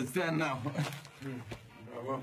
It's done now. Bravo.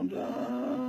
No,